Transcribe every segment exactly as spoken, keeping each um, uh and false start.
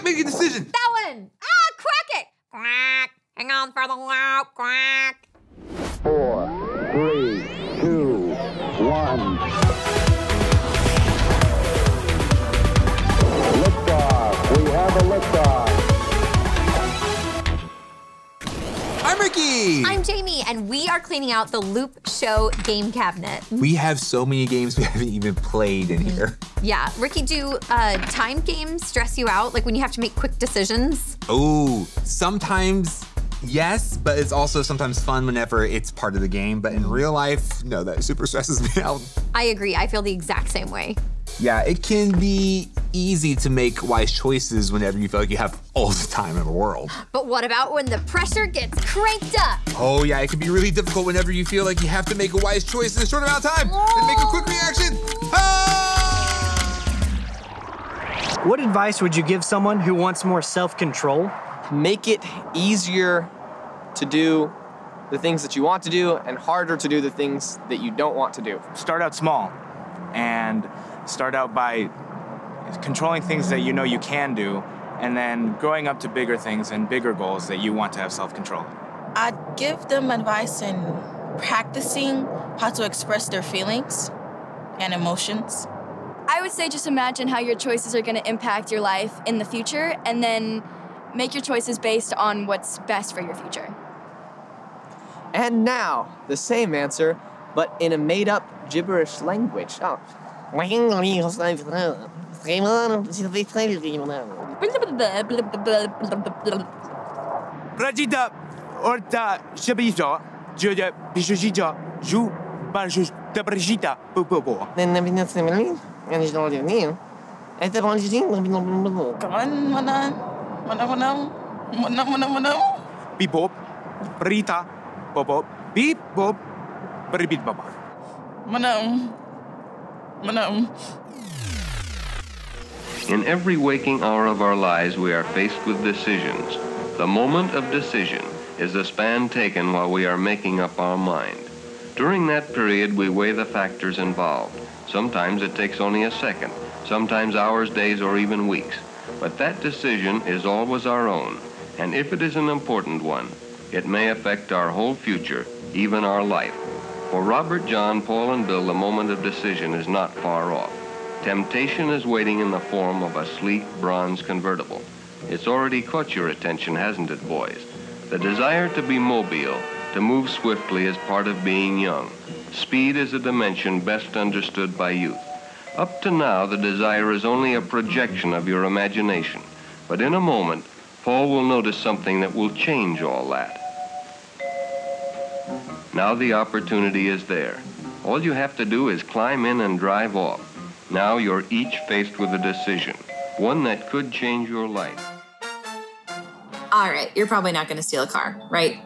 quick, make a decision. That one. Ah, oh, crack it. Quack. Hang on for the loud quack. Four, three, two, one. Liftoff. We have a liftoff. I'm Ricky. I'm Jamie, and we are cleaning out the Loop Show game cabinet. We have so many games we haven't even played in here. Yeah, Ricky, do uh, time games stress you out? Like when you have to make quick decisions? Oh, sometimes. Yes, but it's also sometimes fun whenever it's part of the game. But in real life, no, that super stresses me out. I agree. I feel the exact same way. Yeah, it can be easy to make wise choices whenever you feel like you have all the time in the world. But what about when the pressure gets cranked up? Oh yeah, it can be really difficult whenever you feel like you have to make a wise choice in a short amount of time Whoa. and make a quick reaction. Ah! What advice would you give someone who wants more self-control? Make it easier to do the things that you want to do and harder to do the things that you don't want to do. Start out small and start out by controlling things that you know you can do and then growing up to bigger things and bigger goals that you want to have self-control. I'd give them advice in practicing how to express their feelings and emotions. I would say just imagine how your choices are going to impact your life in the future and then make your choices based on what's best for your future. And now, the same answer, but in a made-up gibberish language. Oh. Beep boop, Rita, boop boop, beep boop, beep boop. Manam, manam. In every waking hour of our lives, we are faced with decisions. The moment of decision is the span taken while we are making up our mind. During that period, we weigh the factors involved. Sometimes it takes only a second, sometimes hours, days, or even weeks. But that decision is always our own, and if it is an important one, it may affect our whole future, even our life. For Robert, John, Paul, and Bill, the moment of decision is not far off. Temptation is waiting in the form of a sleek bronze convertible. It's already caught your attention, hasn't it, boys? The desire to be mobile, to move swiftly, is part of being young. Speed is a dimension best understood by youth. Up to now, the desire is only a projection of your imagination. But in a moment, Paul will notice something that will change all that. Now the opportunity is there. All you have to do is climb in and drive off. Now you're each faced with a decision, one that could change your life. All right, you're probably not going to steal a car, right?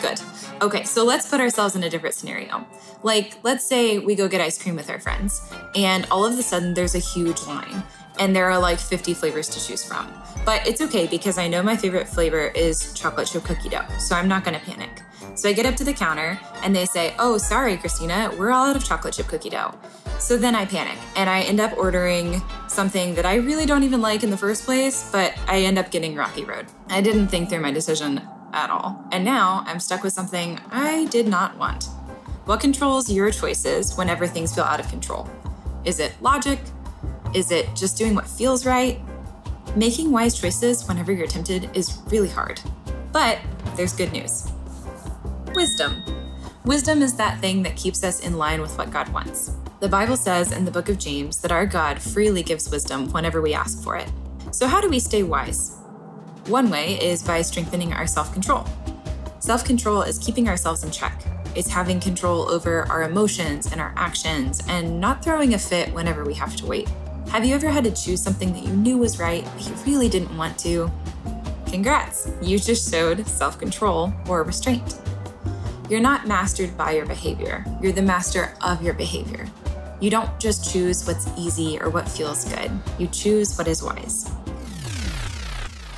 Good. Okay, so let's put ourselves in a different scenario. Like, let's say we go get ice cream with our friends, and all of a sudden there's a huge line, and there are like fifty flavors to choose from. But it's okay, because I know my favorite flavor is chocolate chip cookie dough, so I'm not gonna panic. So I get up to the counter, and they say, oh, sorry, Christina, we're all out of chocolate chip cookie dough. So then I panic, and I end up ordering something that I really don't even like in the first place, but I end up getting Rocky Road. I didn't think through my decision at all. And now I'm stuck with something I did not want. What controls your choices whenever things feel out of control? Is it logic? Is it just doing what feels right? Making wise choices whenever you're tempted is really hard, but there's good news. Wisdom. Wisdom is that thing that keeps us in line with what God wants. The Bible says in the book of James that our God freely gives wisdom whenever we ask for it. So how do we stay wise? One way is by strengthening our self-control. Self-control is keeping ourselves in check. It's having control over our emotions and our actions and not throwing a fit whenever we have to wait. Have you ever had to choose something that you knew was right, but you really didn't want to? Congrats, you just showed self-control or restraint. You're not mastered by your behavior. You're the master of your behavior. You don't just choose what's easy or what feels good. You choose what is wise.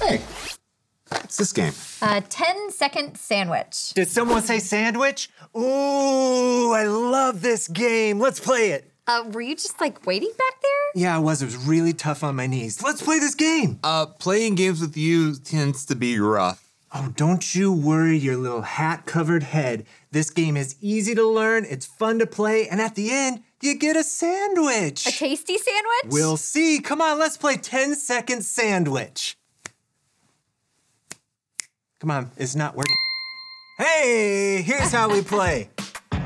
Hey, what's this game? A ten second sandwich. Did someone say sandwich? Ooh, I love this game. Let's play it. Uh, were you just like waiting back there? Yeah, I was. It was really tough on my knees. Let's play this game. Uh, playing games with you tends to be rough. Oh, don't you worry your little hat-covered head. This game is easy to learn, it's fun to play, and at the end, you get a sandwich. A tasty sandwich? We'll see. Come on, let's play ten second sandwich. Come on, it's not working. Hey, here's how we play.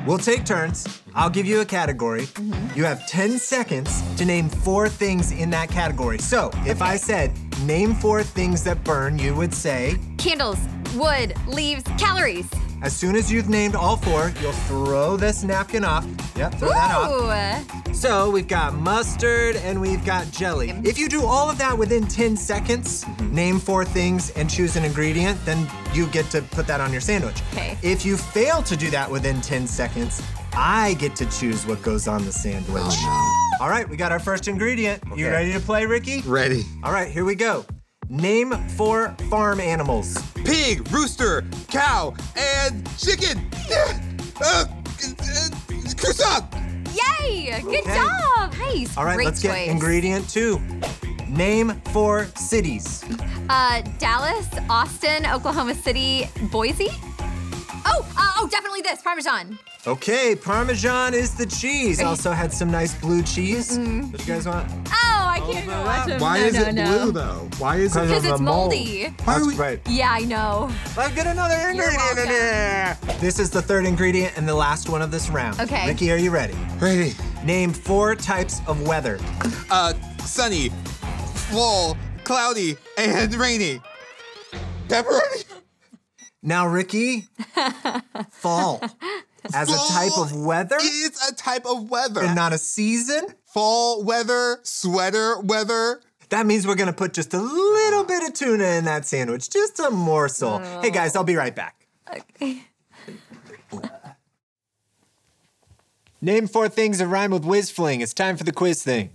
We'll take turns. I'll give you a category. Mm-hmm. You have ten seconds to name four things in that category. So, if okay. I said, name four things that burn, you would say? Candles, wood, leaves, calories. As soon as you've named all four, you'll throw this napkin off. Yep, throw Ooh. that off. So we've got mustard and we've got jelly. If you do all of that within ten seconds, mm-hmm. name four things and choose an ingredient, then you get to put that on your sandwich. Okay. If you fail to do that within ten seconds, I get to choose what goes on the sandwich. Oh. All right, we got our first ingredient. Okay. You ready to play, Ricky? Ready. All right, here we go. Name four farm animals. Pig, rooster, cow, and chicken. Uh, croissant. Yay, okay. Good job. Nice, All right, Great let's choice. get ingredient two. Name four cities. Uh, Dallas, Austin, Oklahoma City, Boise. Oh, uh, oh, definitely this, Parmesan. Okay, Parmesan is the cheese. Also had some nice blue cheese. Mm-mm. What you guys want? Oh, I can't oh, watch them. Why no, is no, it no. blue though? Why is it? Because it's moldy. Mold. Why are we? Right. Yeah, I know. I've got another ingredient in here. This is the third ingredient and the last one of this round. Okay. Ricky, are you ready? Ready. Name four types of weather. Uh, sunny, fall, cloudy, and rainy. Pepperoni. Now, Ricky, fall. As fall a type of weather? It's a type of weather. And not a season? Fall weather, sweater weather. That means we're gonna put just a little bit of tuna in that sandwich, just a morsel. Oh. Hey guys, I'll be right back. Okay. Name four things that rhyme with whiz fling. It's time for the quiz thing.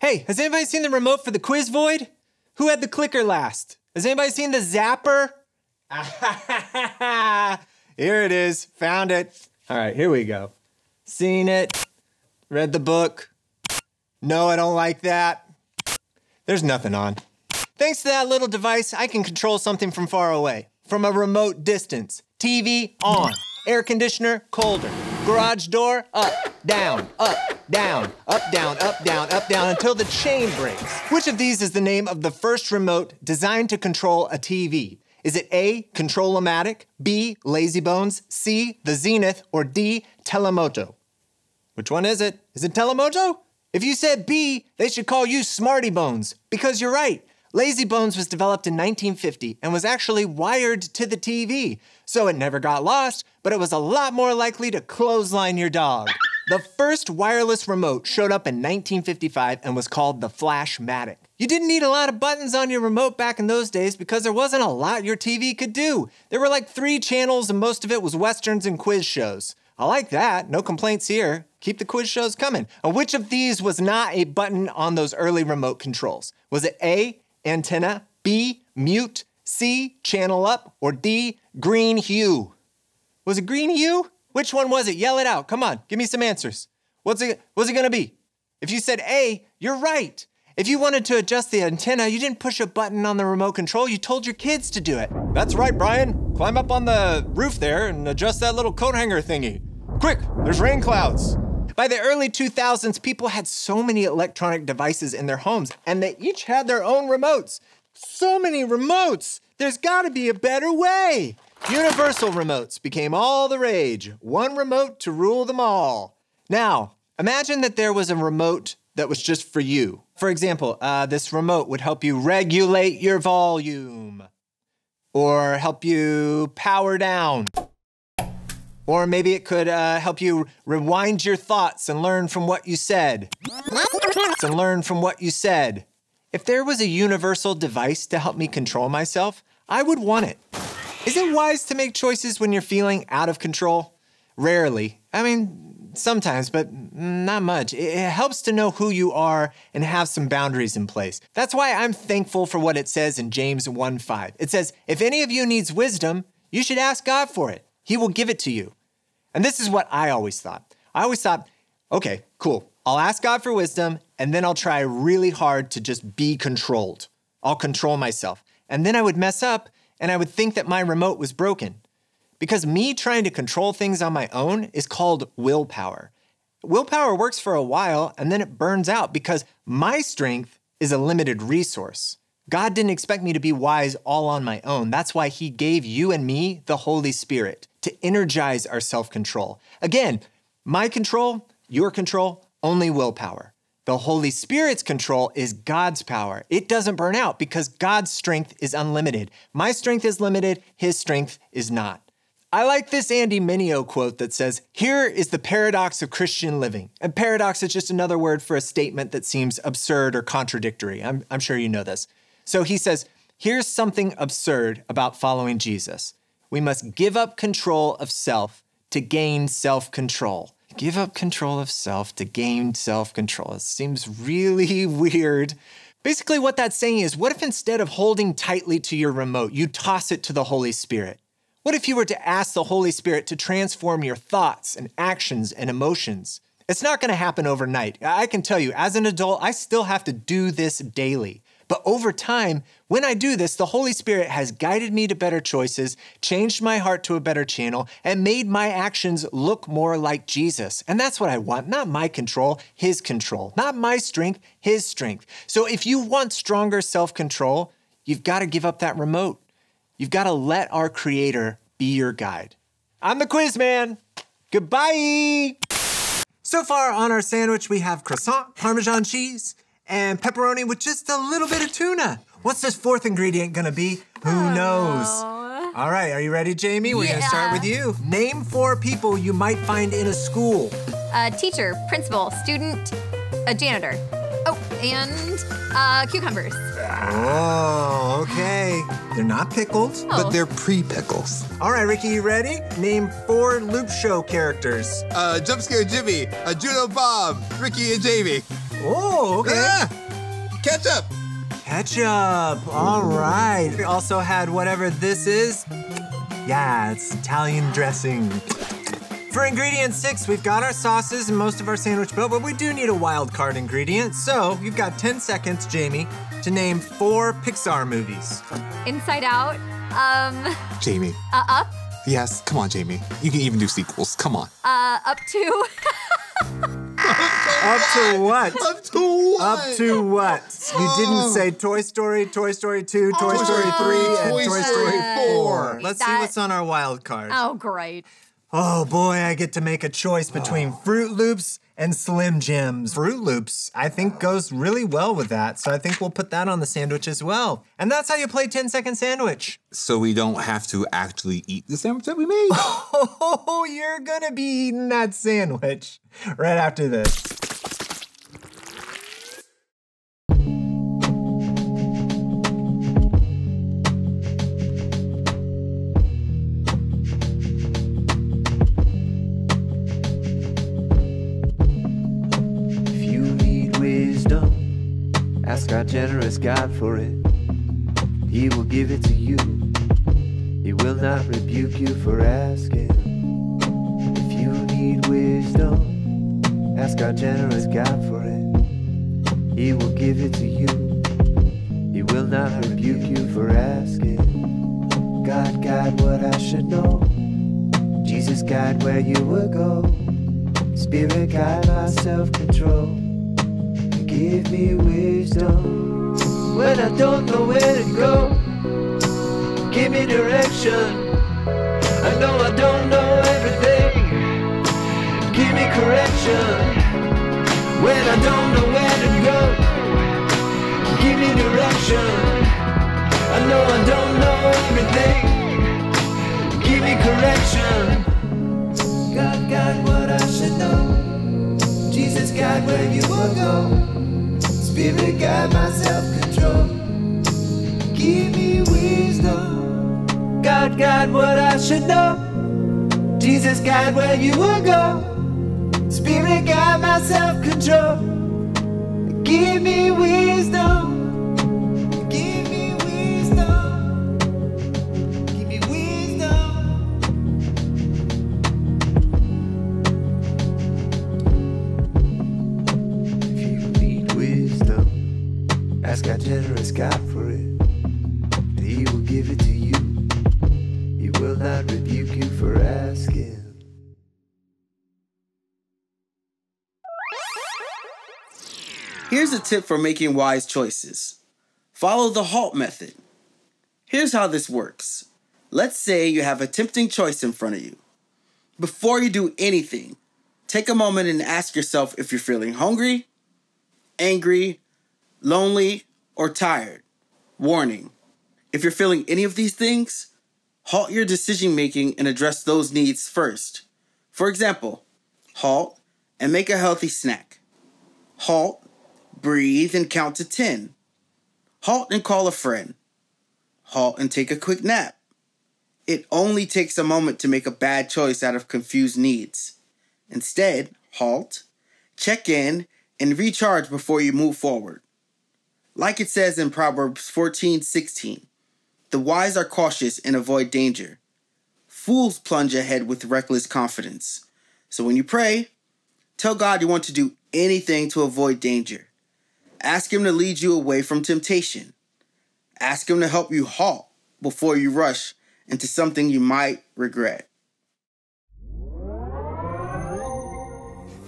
Hey, has anybody seen the remote for the quiz void? Who had the clicker last? Has anybody seen the zapper? Here it is, found it. All right, here we go. Seen it, read the book. No, I don't like that. There's nothing on. Thanks to that little device, I can control something from far away, from a remote distance. T V on, air conditioner colder, garage door up, down, up, down, up, down, up, down, up, down, until the chain breaks. Which of these is the name of the first remote designed to control a T V? Is it A, Control-O-Matic, B, Lazy Bones, C, The Zenith, or D, Telemoto? Which one is it? Is it Telemoto? If you said B, they should call you Smarty Bones, because you're right. Lazy Bones was developed in nineteen fifty and was actually wired to the T V, so it never got lost, but it was a lot more likely to clothesline your dog. The first wireless remote showed up in nineteen fifty-five and was called the Flashmatic. You didn't need a lot of buttons on your remote back in those days because there wasn't a lot your T V could do. There were like three channels and most of it was westerns and quiz shows. I like that, no complaints here. Keep the quiz shows coming. And which of these was not a button on those early remote controls? Was it A, antenna, B, mute, C, channel up, or D, green hue? Was it green hue? Which one was it? Yell it out, come on, give me some answers. What's it, what's it gonna be? If you said A, you're right. If you wanted to adjust the antenna, you didn't push a button on the remote control, you told your kids to do it. That's right, Brian. Climb up on the roof there and adjust that little coat hanger thingy. Quick, there's rain clouds. By the early two thousands, people had so many electronic devices in their homes and they each had their own remotes. So many remotes. There's gotta be a better way. Universal remotes became all the rage. One remote to rule them all. Now, imagine that there was a remote that was just for you. For example, uh, this remote would help you regulate your volume, or help you power down, or maybe it could uh, help you rewind your thoughts and learn from what you said, and learn from what you said. If there was a universal device to help me control myself, I would want it. Is it wise to make choices when you're feeling out of control? Rarely. I mean, sometimes, but not much. It helps to know who you are and have some boundaries in place. That's why I'm thankful for what it says in James one five. It says, if any of you needs wisdom, you should ask God for it. He will give it to you. And this is what I always thought. I always thought, okay, cool. I'll ask God for wisdom, and then I'll try really hard to just be controlled. I'll control myself. And then I would mess up, and I would think that my remote was broken. Because me trying to control things on my own is called willpower. Willpower works for a while, and then it burns out because my strength is a limited resource. God didn't expect me to be wise all on my own. That's why he gave you and me the Holy Spirit to energize our self-control. Again, my control, your control, only willpower. The Holy Spirit's control is God's power. It doesn't burn out because God's strength is unlimited. My strength is limited, his strength is not. I like this Andy Mineo quote that says, here is the paradox of Christian living. And paradox is just another word for a statement that seems absurd or contradictory. I'm, I'm sure you know this. So he says, here's something absurd about following Jesus. We must give up control of self to gain self-control. Give up control of self to gain self-control. It seems really weird. Basically what that's saying is, what if instead of holding tightly to your remote, you toss it to the Holy Spirit? What if you were to ask the Holy Spirit to transform your thoughts and actions and emotions? It's not gonna happen overnight. I can tell you, as an adult, I still have to do this daily. But over time, when I do this, the Holy Spirit has guided me to better choices, changed my heart to a better channel, and made my actions look more like Jesus. And that's what I want, not my control, his control, not my strength, his strength. So if you want stronger self-control, you've got to give up that remote. You've got to let our Creator be your guide. I'm the Quiz Man. Goodbye. So far on our sandwich, we have croissant, Parmesan cheese, and pepperoni with just a little bit of tuna. What's this fourth ingredient gonna be? Who oh. knows? All right, are you ready, Jamie? We're yeah. gonna start with you. Name four people you might find in a school. A teacher, principal, student, a janitor. Oh, and uh, cucumbers. Oh, okay. They're not pickled, oh. but they're pre-pickles. All right, Ricky, you ready? Name four Loop Show characters. Uh, Jump Scare Jimmy, uh, Judo Bob, Ricky and Jamie. Oh, okay. Ah, ketchup. Ketchup, all right. We also had whatever this is. Yeah, it's Italian dressing. For ingredient six, we've got our sauces and most of our sandwich built, but we do need a wild card ingredient. So you've got ten seconds, Jamie, to name four Pixar movies. Inside Out, um... Jamie. Uh, Up. Yes, come on, Jamie. You can even do sequels, come on. Uh, Up to... Up to what? Up to what? Up to what? You didn't say Toy Story, Toy Story two, Toy oh, Story three, Toy and Toy Story, Story four. Let's that... see what's on our wild card. Oh, great. Oh boy, I get to make a choice between Fruit Loops and Slim Jims. Fruit Loops, I think, goes really well with that, so I think we'll put that on the sandwich as well. And that's how you play ten second sandwich. So we don't have to actually eat the sandwich that we made. Oh, you're gonna be eating that sandwich right after this. Ask our generous God for it. He will give it to you. He will not rebuke you for asking. If you need wisdom, ask our generous God for it. He will give it to you. He will not rebuke you for asking. God, guide what I should know. Jesus, guide where you will go. Spirit, guide my self-control. Give me wisdom when I don't know where to go. Give me direction. I know I don't know everything. Give me correction when I don't know where to go. Give me direction. I know I don't know everything. Give me correction. God, guide what I should know. Jesus, guide where you will go. Spirit, guide my self-control. Give me wisdom. God, guide what I should know. Jesus, guide where you will go. Spirit, guide my self-control. Give me wisdom. Give me wisdom. Give me wisdom. Ask our generous God for it, and he will give it to you. He will not rebuke you for asking. Here's a tip for making wise choices. Follow the HALT method. Here's how this works. Let's say you have a tempting choice in front of you. Before you do anything, take a moment and ask yourself if you're feeling hungry, angry, lonely, or tired. Warning, if you're feeling any of these things, halt your decision making and address those needs first. For example, halt and make a healthy snack. Halt, breathe and count to ten. Halt and call a friend. Halt and take a quick nap. It only takes a moment to make a bad choice out of confused needs. Instead, halt, check in, and recharge before you move forward. Like it says in Proverbs fourteen sixteen, the wise are cautious and avoid danger. Fools plunge ahead with reckless confidence. So when you pray, tell God you want to do anything to avoid danger. Ask him to lead you away from temptation. Ask him to help you halt before you rush into something you might regret.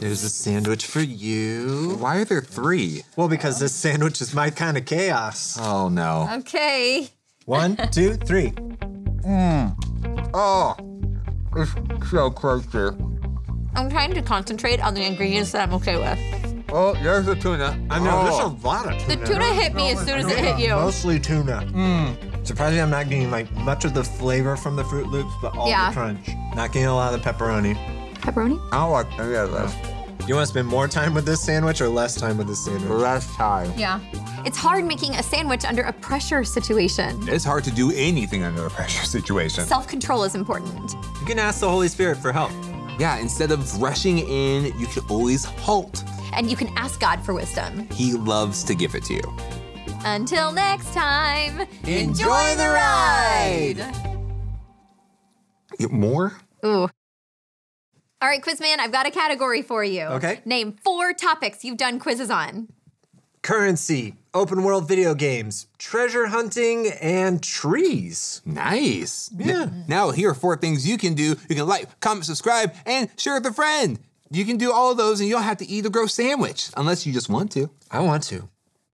There's a sandwich for you. Why are there three? Well, because this sandwich is my kind of chaos. Oh, no. Okay. One, two, three. Mmm. Oh, it's so crunchy. I'm trying to concentrate on the ingredients that I'm okay with. Oh, there's the tuna. I know, oh, there's a lot of tuna. The tuna hit me as soon as it hit you. Mostly tuna. Mm. Surprisingly, I'm not getting like much of the flavor from the Fruit Loops, but all yeah. the crunch. Not getting a lot of the pepperoni. Pepperoni? I don't like any of this. You want to spend more time with this sandwich or less time with this sandwich? Less time. Yeah. It's hard making a sandwich under a pressure situation. It's hard to do anything under a pressure situation. Self-control is important. You can ask the Holy Spirit for help. Yeah, instead of rushing in, you can always halt. And you can ask God for wisdom. He loves to give it to you. Until next time, enjoy, enjoy the ride! Get more? Ooh. All right, Quizman, I've got a category for you. Okay. Name four topics you've done quizzes on. Currency, open world video games, treasure hunting, and trees. Nice. Yeah. N- now here are four things you can do. You can like, comment, subscribe, and share with a friend. You can do all of those and you don't have to eat a gross sandwich, unless you just want to. I want to.